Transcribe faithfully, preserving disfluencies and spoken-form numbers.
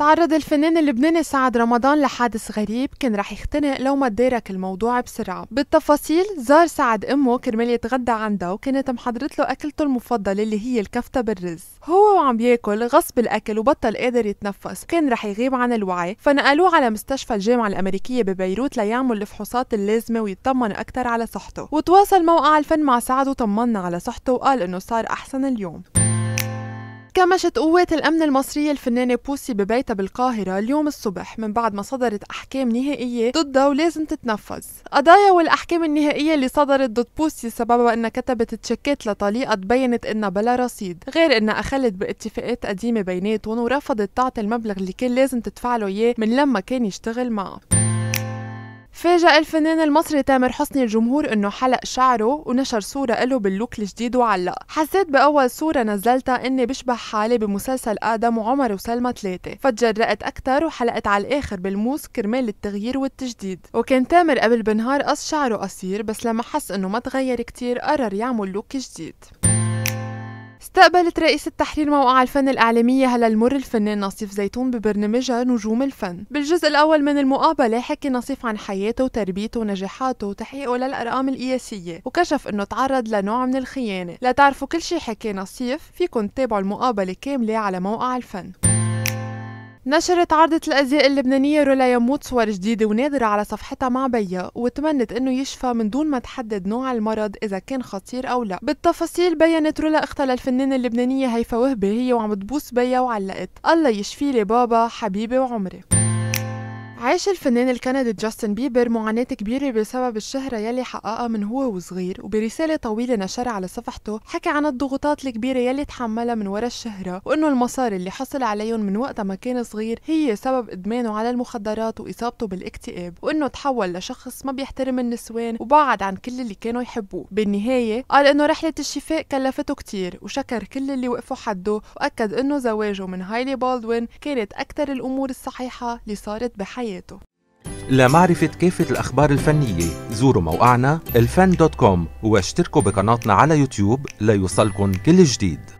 تعرض الفنان اللبناني سعد رمضان لحادث غريب كان رح يختنق لو ما تدارك الموضوع بسرعة. بالتفاصيل، زار سعد امه كرمال يتغدى عندها، وكانت محضرت له اكلته المفضلة اللي هي الكفتة بالرز. هو وعم ياكل غصب الاكل وبطل قادر يتنفس، كان رح يغيب عن الوعي، فنقلوه على مستشفى الجامعة الامريكية ببيروت ليعمل الفحوصات اللازمة ويطمن اكثر على صحته. وتواصل موقع الفن مع سعد وطمنا على صحته وقال انه صار احسن اليوم. كمشت قوات الأمن المصرية الفنانة بوسي ببيتها بالقاهرة اليوم الصبح من بعد ما صدرت أحكام نهائية ضدها ولازم تتنفذ. قضايا والأحكام النهائية اللي صدرت ضد بوسي سببها إنها كتبت تشيكات لطليقة تبينت إنها بلا رصيد، غير إنها أخلت باتفاقات قديمة بيناتهم ورفضت تعطي المبلغ اللي كان لازم تدفعله إياه من لما كان يشتغل معها. فاجأ الفنان المصري تامر حسني الجمهور انه حلق شعره ونشر صورة له باللوك الجديد وعلق: حسيت بأول صورة نزلتها اني بشبه حالي بمسلسل آدم وعمر وسلمى ثلاثة، فتجرأت أكثر وحلقت على الآخر بالموس كرمال التغيير والتجديد. وكان تامر قبل بنهار قص شعره قصير، بس لما حس انه ما تغير كتير قرر يعمل لوك جديد. استقبلت رئيسة تحرير موقع الفن الإعلامية هلا المر الفنان ناصيف زيتون ببرنامجها نجوم الفن. بالجزء الأول من المقابلة حكي ناصيف عن حياته وتربيته ونجاحاته وتحقيقه للأرقام القياسية، وكشف إنه تعرض لنوع من الخيانة. لتعرفوا كل شي حكي ناصيف فيكن تتابعوا المقابلة كاملة على موقع الفن. نشرت عارضة الأزياء اللبنانية رولا يموت صور جديدة ونادرة على صفحتها مع بيا، وتمنت إنه يشفى من دون ما تحدد نوع المرض إذا كان خطير أو لا. بالتفاصيل، بيّنت رولا أختها للفنانة اللبنانية هيفا وهبي هي وعم تبوس بيا وعلقت: الله يشفي لي بابا حبيبي وعمري. عاش الفنان الكندي جاستن بيبر معاناة كبيرة بسبب الشهرة يلي حققها من هو وصغير، وبرسالة طويلة نشرها على صفحته حكى عن الضغوطات الكبيرة يلي تحملها من وراء الشهرة، وإنه المصاري اللي حصل عليهم من وقت ما كان صغير هي سبب إدمانه على المخدرات وإصابته بالاكتئاب، وإنه تحول لشخص ما بيحترم النسوان وبعد عن كل اللي كانوا يحبوه. بالنهاية قال إنه رحلة الشفاء كلفته كتير، وشكر كل اللي وقفوا حده، وأكد إنه زواجه من هايلي بولدوين كانت أكثر الأمور الصحيحة اللي صارت بحياته. لمعرفة كافة الأخبار الفنية زوروا موقعنا الفن دوت كوم واشتركوا بقناتنا على يوتيوب ليوصلكم كل جديد.